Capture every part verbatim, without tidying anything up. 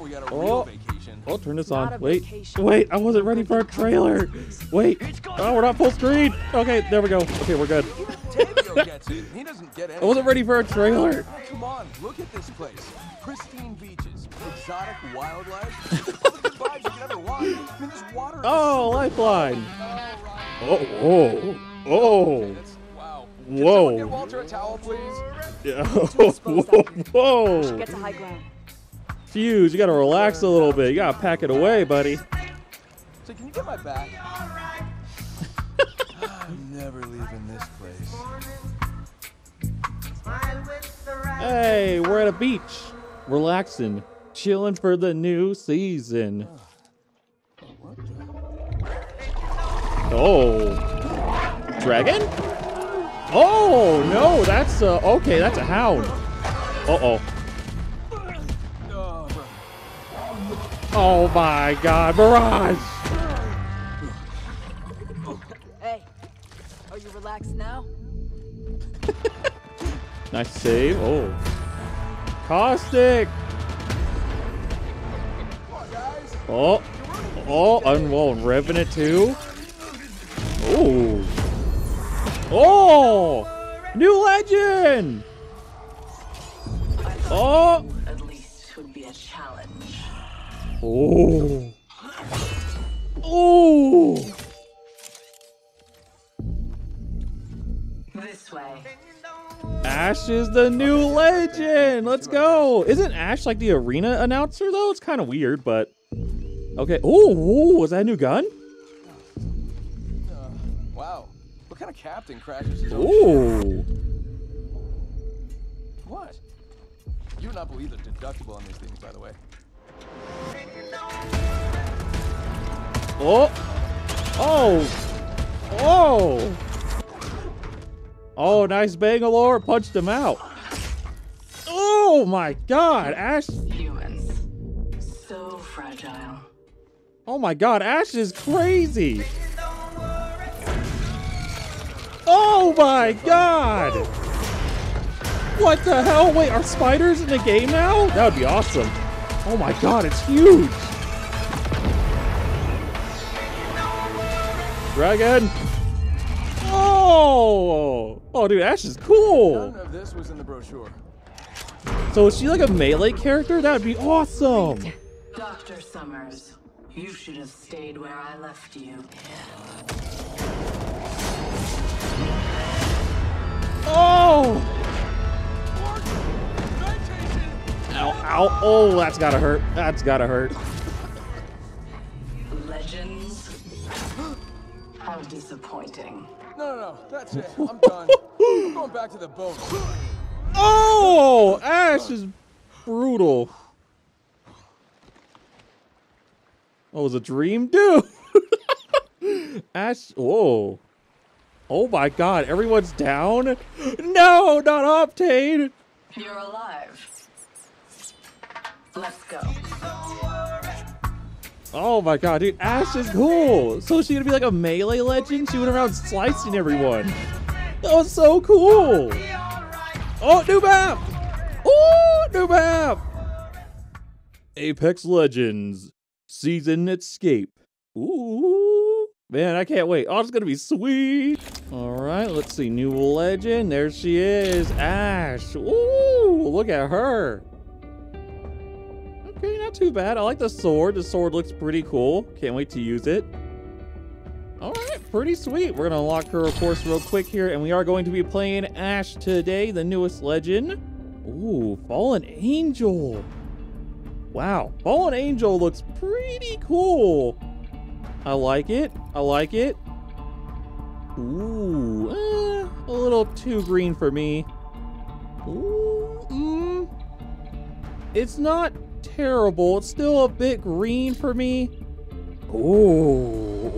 We got a oh. real vacation. Oh, turn this on. Wait. Vacation. Wait, I wasn't ready for a trailer. Wait. Oh, we're not full screen. Okay, there we go. Okay, we're good. I wasn't ready for a trailer. Come on, look at this place. Pristine beaches, exotic wildlife. All the good vibes you could ever want. I mean, this water oh, Lifeline. Oh, oh. Oh. Whoa. Can get Walter a towel, please? Yeah. Whoa. Whoa. She gets a high ground. Fuse, you gotta relax a little bit. You gotta pack it away, buddy. So can you get my back? I'm never leaving this place. Hey, we're at a beach. Relaxing. Chilling for the new season. Oh. Dragon? Oh, no, that's a, okay, that's a hound. Uh-oh. Oh my god, Mirage! Hey, are you relaxed now? Nice save, oh. Caustic! Oh, oh, unwalled Revenant too. Oh. Oh! New legend! Oh! At least would be a challenge. Oh! Oh! This way. Ash is the new legend. Let's go. Isn't Ash like the arena announcer though? It's kind of weird, but okay. Oh, was that a new gun? Uh, wow. What kind of captain crashes his own Ooh. Ship? What? You would not believe the deductible on these things, by the way. Oh! Oh! Oh! Oh, nice Bangalore. Punched him out. Oh my god, Ash. Humans. So fragile. Oh my god, Ash is crazy. Oh my god! What the hell? Wait, are spiders in the game now? That would be awesome. Oh my god, it's huge! Dragon! Oh! Oh dude, Ash is cool! None of this was in the brochure. So is she like a melee character? That would be awesome! Doctor Summers, you should have stayed where I left you. Oh! Ow, ow, oh, that's gotta hurt. That's gotta hurt. Legends? How disappointing. No, no, no, that's it. I'm done. I'm going back to the boat. Oh, Ash is brutal. Oh, it was a dream? Dude! Ash, whoa. Oh my god, everyone's down? No, not Octane! You're alive. Let's go. Oh my god, dude, Ash is cool! So is she gonna be like a melee legend? She went around slicing everyone. That was so cool! Oh, new map! Oh, new map! Apex Legends. Season Escape. Ooh. Man, I can't wait. Oh, it's gonna be sweet. All right, let's see. New legend. There she is, Ash. Ooh, look at her. Okay, not too bad. I like the sword. The sword looks pretty cool. Can't wait to use it. All right, pretty sweet. We're gonna unlock her, of course, real quick here, and we are going to be playing Ash today, the newest legend. Ooh, Fallen Angel. Wow, Fallen Angel looks pretty cool. I like it. I like it. Ooh, eh, a little too green for me. Ooh, mm, it's not terrible. It's still a bit green for me. Ooh,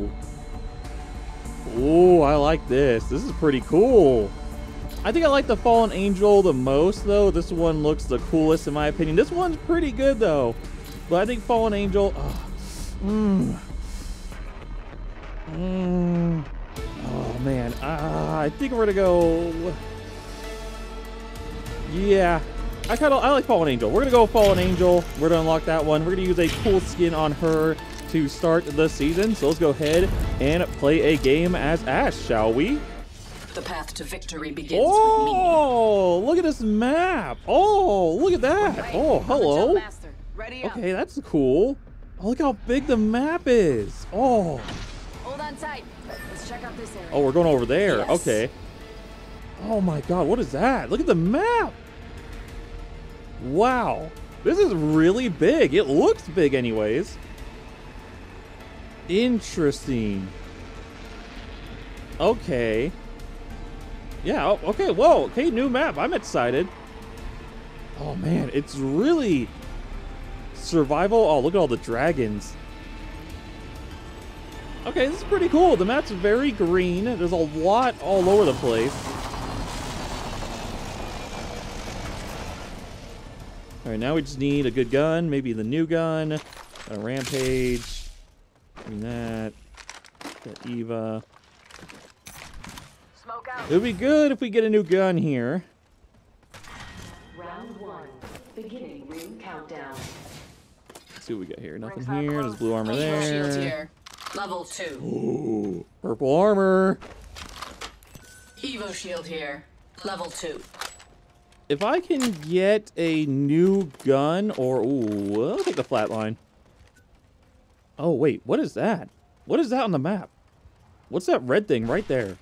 ooh, ooh! I like this. This is pretty cool. I think I like the Fallen Angel the most, though. This one looks the coolest in my opinion. This one's pretty good, though. But I think Fallen Angel. Oh. Mm. Mm. Oh man, uh, I think we're gonna go. Yeah, I kind of I like Fallen Angel. We're gonna go Fallen Angel. We're gonna unlock that one. We're gonna use a cool skin on her to start the season. So let's go ahead and play a game as Ash, shall we? The path to victory begins oh, with me. Oh, look at this map. Oh, look at that. Oh, hello. Okay, that's cool. Oh, look how big the map is. Oh. Hold on tight. Let's check out this area. Oh, we're going over there. Yes. Okay. Oh my God, what is that? Look at the map. Wow. This is really big. It looks big anyways. Interesting. Okay. Yeah, oh, okay, whoa, okay, new map. I'm excited. Oh man, it's really survival. Oh, look at all the dragons. Okay, this is pretty cool. The map's very green. There's a lot all over the place. All right, now we just need a good gun, maybe the new gun, a Rampage, and that, that Eva. It would be good if we get a new gun here. Round one, beginning ring countdown. Let's see what we got here. Nothing here. There's blue armor there. Level two. Ooh, purple armor. Evo shield here. Level two. If I can get a new gun or ooh, I'll take the Flatline. Oh wait, what is that? What is that on the map? What's that red thing right there?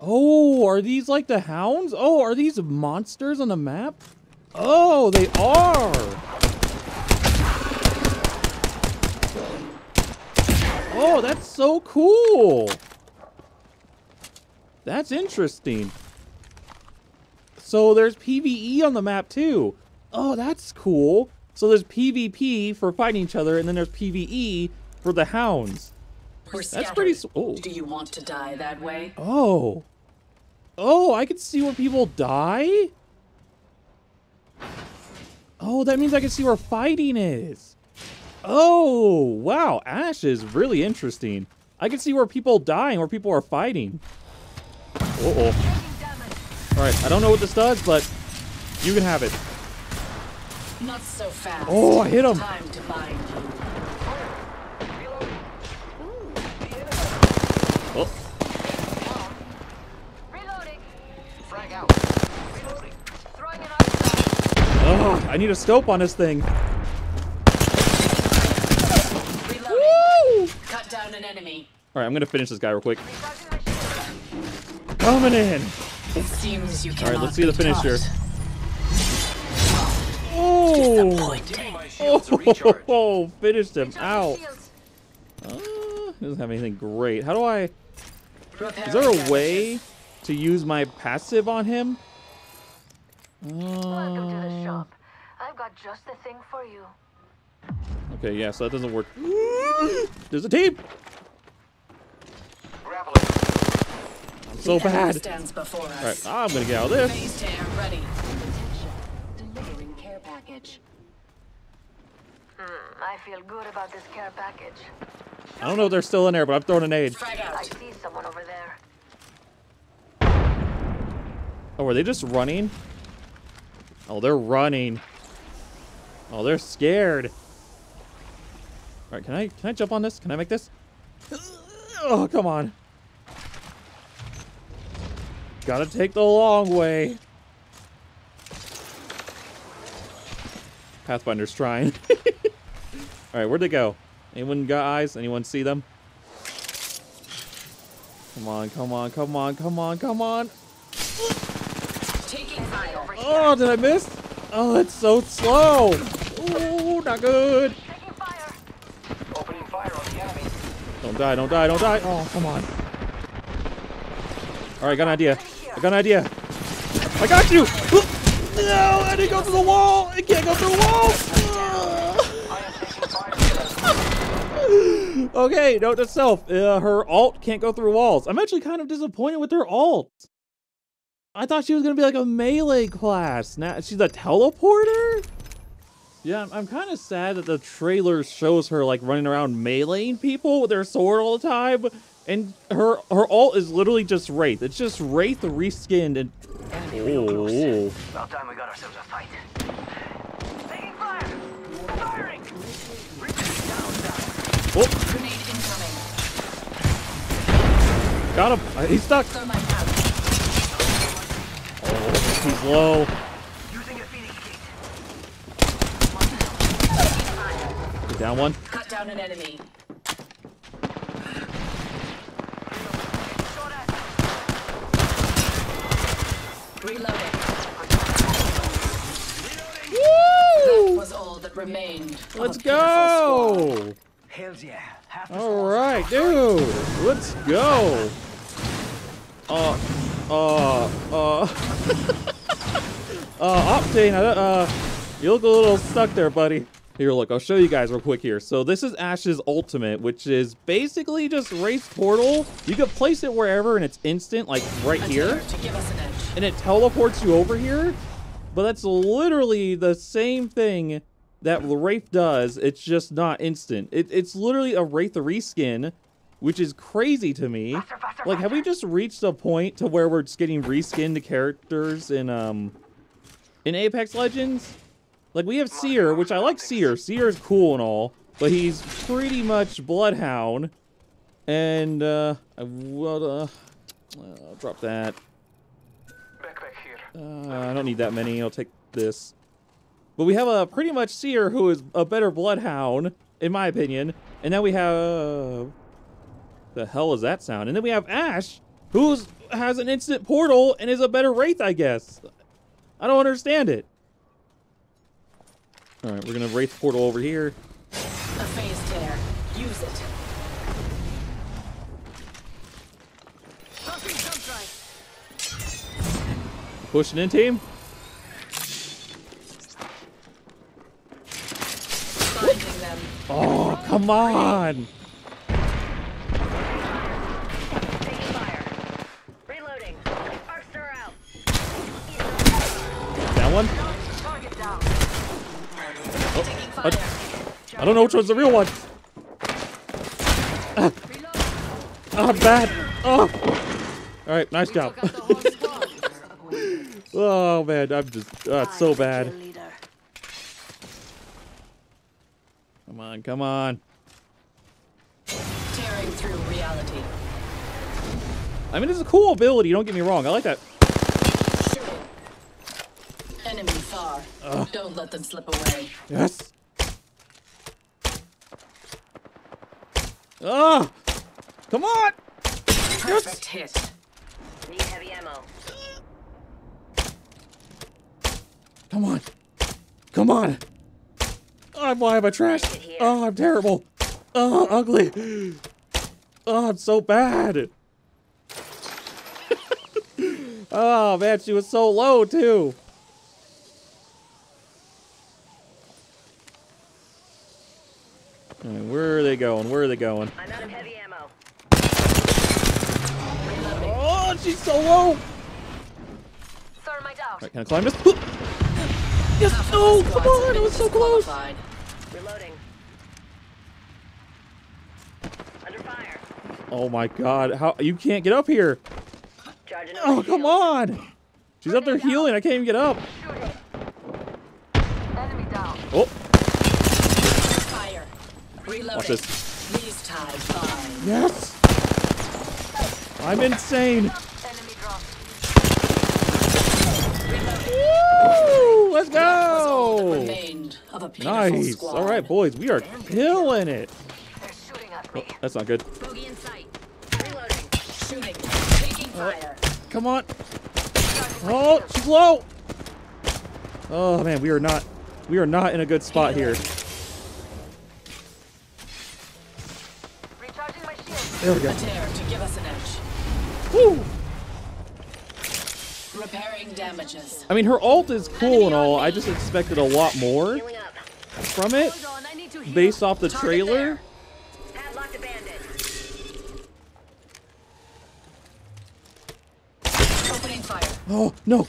Oh, are these like the hounds? Oh, are these monsters on the map? Oh, they are! Oh, that's so cool! That's interesting. So there's PvE on the map too. Oh, that's cool. So there's PvP for fighting each other, and then there's PvE for the hounds. We're That's pretty. Oh. Do you want to die that way? Oh, oh! I can see where people die. Oh, that means I can see where fighting is. Oh, wow! Ash is really interesting. I can see where people die and where people are fighting. Uh oh. All right, I don't know what this does, but you can have it. Not so fast. Oh, I hit him. Time to bind you. Oh. Oh, I need a scope on this thing. Woo! Cut down an enemy. All right, I'm gonna finish this guy real quick. Coming in. It seems you All right, let's see the finish here. Oh. Oh, oh, finished him out. Uh, doesn't have anything great. How do I? Is there a way to use my passive on him? Uh, Welcome to the shop. I've got just the thing for you. Okay, yeah, so that doesn't work. There's a team. I'm so bad. All right, I'm gonna get out of this. Delivering care package. Hmm, I feel good about this care package. I don't know if they're still in there, but I'm throwing an aid. I see someone over there. Oh, are they just running? Oh, they're running. Oh, they're scared. All right, can I can I jump on this? Can I make this? Oh, come on. Gotta take the long way. Pathfinder's trying. All right, where'd they go? Anyone got eyes? Anyone see them? Come on, come on, come on, come on, come on. Taking fire over here. Oh, did I miss? Oh, it's so slow. Oh, not good. Taking fire. Opening fire on the enemy. Don't die, don't die, don't die. Oh, come on. All right, got an idea. I got an idea. I got you. No, I didn't go through the wall. I can't go through the wall. Okay, note to self, uh, her alt can't go through walls. I'm actually kind of disappointed with her alt. I thought she was gonna be like a melee class. Now she's a teleporter? Yeah, I'm, I'm kind of sad that the trailer shows her like running around meleeing people with her sword all the time. And her her alt is literally just Wraith. It's just Wraith reskinned and... Oh. About time we got ourselves a fight. Taking fire! Firing! Down, down. Oh! Grenade incoming. Got him! He's stuck! Oh, he's low. Using a Phoenix gate. Down one. Cut down an enemy. Reloading. Woo! That was all that remained. Let's go! Hells yeah. Alright, dude. Let's go. Uh, uh, uh. uh, Octane, uh, you look a little stuck there, buddy. Here, look, I'll show you guys real quick here. So this is Ash's ultimate, which is basically just race portal. You can place it wherever and it's instant, like right here. To give us an edge. And it teleports you over here, but that's literally the same thing that Wraith does. It's just not instant. It, it's literally a Wraith reskin, which is crazy to me. Buster, buster, like, have buster. we just reached a point to where we're just getting reskinned characters in um in Apex Legends? Like, we have Seer, which I like Seer. Seer is cool and all, but he's pretty much Bloodhound. And uh, I will uh, I'll drop that. Uh, I don't need that many. I'll take this. But we have a pretty much Seer, who is a better Bloodhound, in my opinion. And then we have... Uh, the hell is that sound? And then we have Ash, who has an instant portal and is a better Wraith, I guess. I don't understand it. Alright, we're going to Wraith portal over here. A phase tear. Use it. Pushing in, team. Finding them. Oh, come on! Taking fire. Reloading. Arc Star out. That one? Target down. Oh, I, I don't know which one's the real one. Ah, ah bad. Oh. All right, nice job. Oh man, I'm just, uh, it's so bad. Come on, come on. Tearing through reality. I mean, it's a cool ability, don't get me wrong. I like that. Sure. Enemy far. Ugh. Don't let them slip away. Yes. Ah! Come on! Perfect hit. Need heavy ammo. Come on. Come on. Oh, why am I trash? Oh, I'm terrible. Oh, ugly. Oh, I'm so bad. Oh, man, she was so low, too. All right, where are they going? Where are they going? I'm out of heavy ammo. Oh, she's so low. Thermite out. All right, can I climb this? Ooh. Yes! No! Oh, come on! I was so close! Reloading. Under fire. Oh my god, how you can't get up here! Charging oh, come shield. on! She's Turn up there healing, down. I can't even get up! Enemy down. Oh! Fire. Reloading. Watch this. These ties fine. Yes! I'm insane! Let's go! Nice. All right, boys, we are killing it. Oh, that's not good. Uh, come on! Oh, she's low. Oh man, we are not, we are not in a good spot here. There we go. Woo! Repairing damages. I mean, her ult is cool and all. I just expected a lot more from it based off the trailer. Oh, no.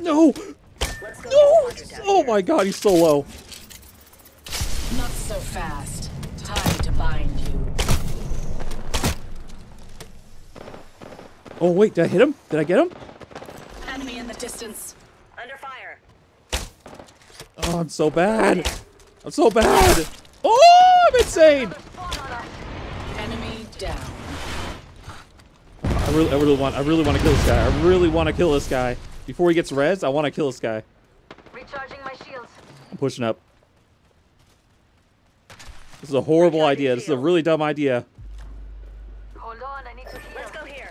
No. No. Oh, my God. He's so low. Not so fast. Time to bind you. Oh, wait. Did I hit him? Did I get him? Distance. Under fire. Oh, I'm so bad. I'm so bad. Oh, I'm insane. Enemy down. I really, I really want, I really want to kill this guy. I really want to kill this guy before he gets res. I want to kill this guy. Recharging my shields. I'm pushing up. This is a horrible idea. This is a really dumb idea. Hold on, I need to heal. Let's go here.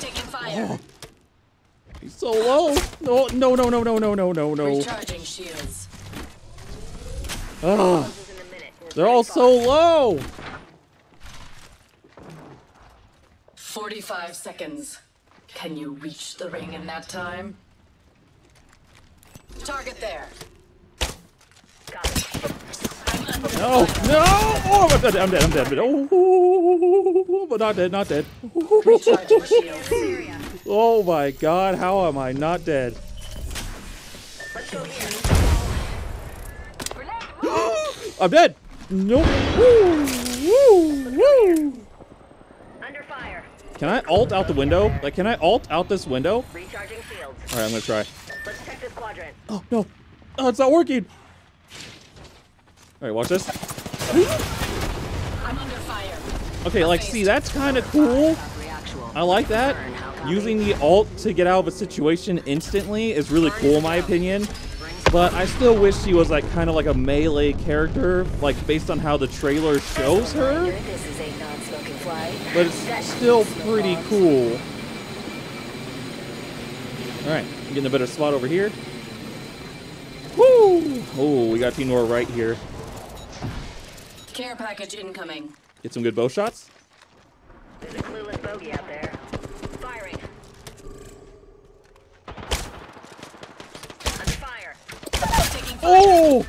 Taking fire. Oh. He's so low. No, no, no, no, no, no, no, no, no. Recharging shields. Ah, they're all so low. Forty-five seconds. Can you reach the ring in that time? Target there. Got it. No, no! Oh, I'm dead! I'm dead! I'm dead! Oh, but not dead! Not dead! Oh my God! How am I not dead? I'm dead! Nope! Under fire. Can I alt out the window? Like, can I alt out this window? Recharging shields. All right, I'm gonna try. Let's check this quadrant. Oh no! Oh, it's not working. All right, watch this. I'm under fire. Okay, like, see, that's kind of cool. I like that. Using the alt to get out of a situation instantly is really cool, in my opinion. But I still wish she was, like, kind of like a melee character, like, based on how the trailer shows her. But it's still pretty cool. All right, I'm getting a better spot over here. Woo! Oh, we got Team Nora right here. Care package incoming. Get some good bow shots. There's a clueless bogey out there. Firing. Under fire. Taking fire. Oh!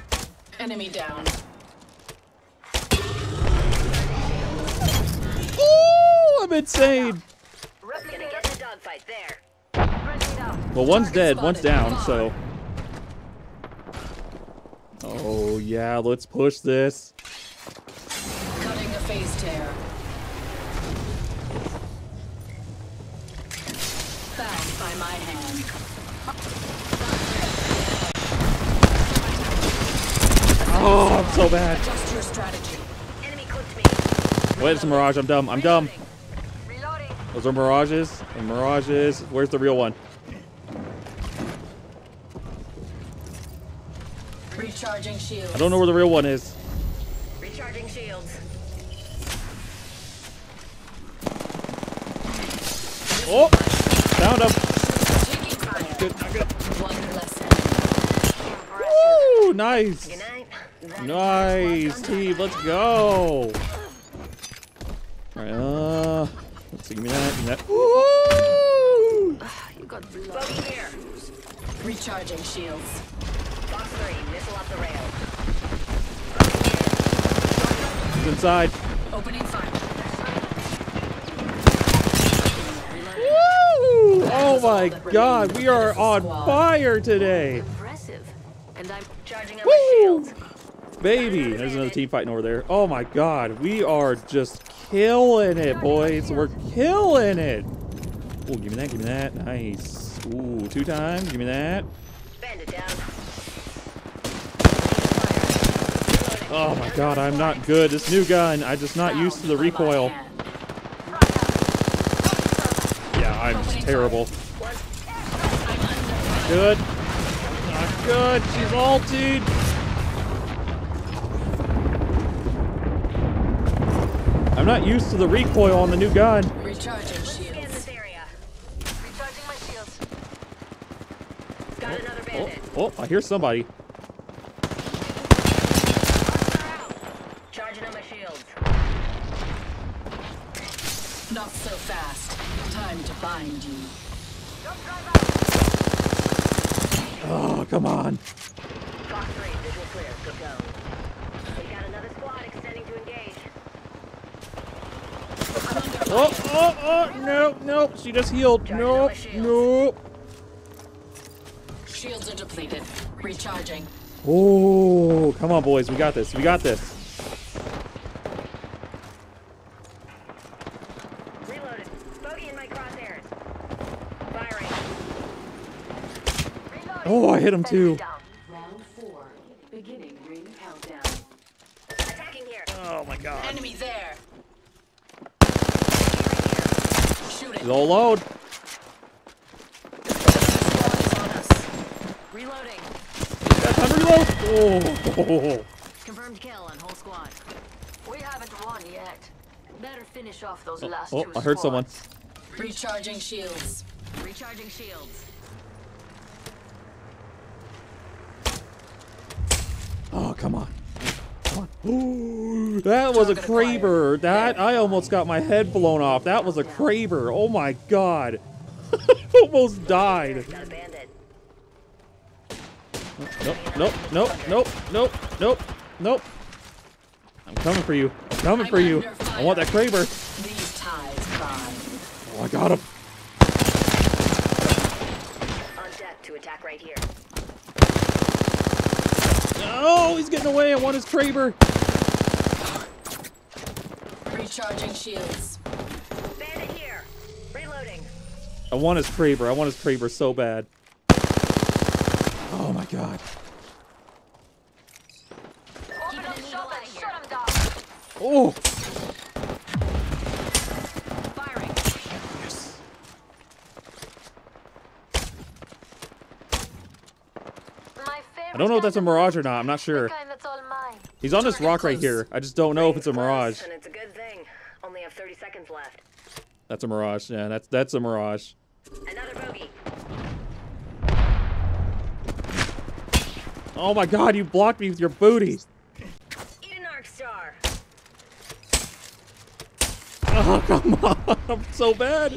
Enemy down. Oh! I'm insane. We're gonna get the dogfight there. Well, one's dead, one's down, so. Oh yeah, let's push this. Cutting a phase tear. Bound by my hand. Oh, I'm so bad. Adjust your strategy. Enemy clipped me. Where's Mirage? I'm dumb. I'm dumb. Reloading. Those are Mirages and Mirages. Where's the real one? Recharging shields. I don't know where the real one is. Recharging shields. Oh! Found him. Taking fire. Good, not good. One lesson. Woo! Nice. Nice, team. Let's go. Alright, uh. Let's see. Give me that. Give me that. Woo! You got blood. Here. Recharging shields. Three, missile off the rail. He's inside. Opening fire. Woo! Oh my God, we are on fire today. Impressive. And I'm charging up my shield. Baby, there's another team fighting over there. Oh my God, we are just killing it, boys. We're killing it. Oh, give me that, give me that. Nice. Ooh, two times. Give me that. Bend it down. Oh my God, I'm not good. This new gun, I'm just not used to the recoil. Yeah, I'm just terrible. Good. Not good. She's ulted. I'm not used to the recoil on the new gun. Recharging shields. Recharging my shields. Got another bandit. Oh, I hear somebody. Not so fast. Time to find you. Oh, come on. Box three, visual clear. Good go. We got another squad extending to engage. Oh, oh, oh, no, no. She just healed. No, no. Shields are depleted. Recharging. Oh, come on, boys. We got this. We got this. Oh, I hit him too. Oh my god. Enemy there. Low load. Reloading. Yeah, time to reload. Oh. Oh. Confirmed kill on whole squad. We haven't won yet. Better finish off those oh, last oh, two. Oh, I heard someone. Recharging shields. Recharging shields. Oh, come on. Come on. Ooh, that was a Kraber. That I almost got my head blown off. That was a Kraber. Oh my god. Almost died. Nope, nope, nope, nope, nope, nope, nope. I'm coming for you. I'm coming for you. I want that Kraber. Oh, I got him. On deck to attack right here. Oh, he's getting away. I want his Kraber. Recharging shields. Bandit here. Reloading. I want his Kraber. I want his Kraber so bad. Oh my god. Open up shop and shut him down. Oh. Firing. Yes. I don't know if that's a Mirage or not. I'm not sure. He's on this rock right here. I just don't know if it's a Mirage. And it's a good thing. Only have thirty seconds left. That's a Mirage. Yeah, that's that's a Mirage. Another bogey. Oh my god, you blocked me with your booty. Eat an Arc Star. Oh, come on. I'm so bad.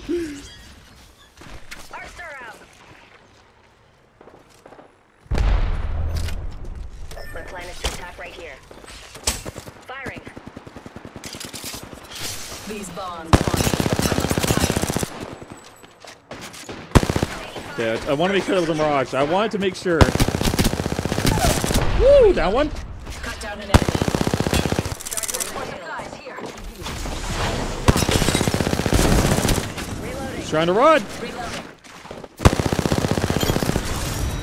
Arc Star out. My plan is to attack right here. Firing. These bombs. Yeah, I want to make sure that was a Mirage. I wanted to make sure. Woo, that one. Cut down an enemy. He's trying to run.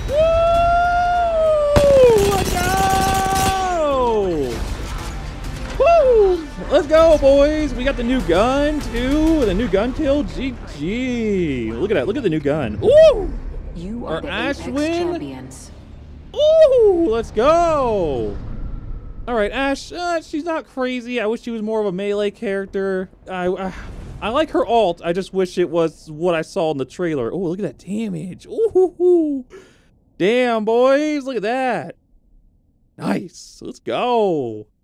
Woo! No! Woo! Let's go, boys. We got the new gun too. The new gun kill. G G. Look at that. Look at the new gun. Ooh! You are the Ash champions. Ooh, let's go! All right, Ash. Uh, she's not crazy. I wish she was more of a melee character. I, I, I like her alt. I just wish it was what I saw in the trailer. Oh, look at that damage! Ooh, damn boys, look at that! Nice. Let's go.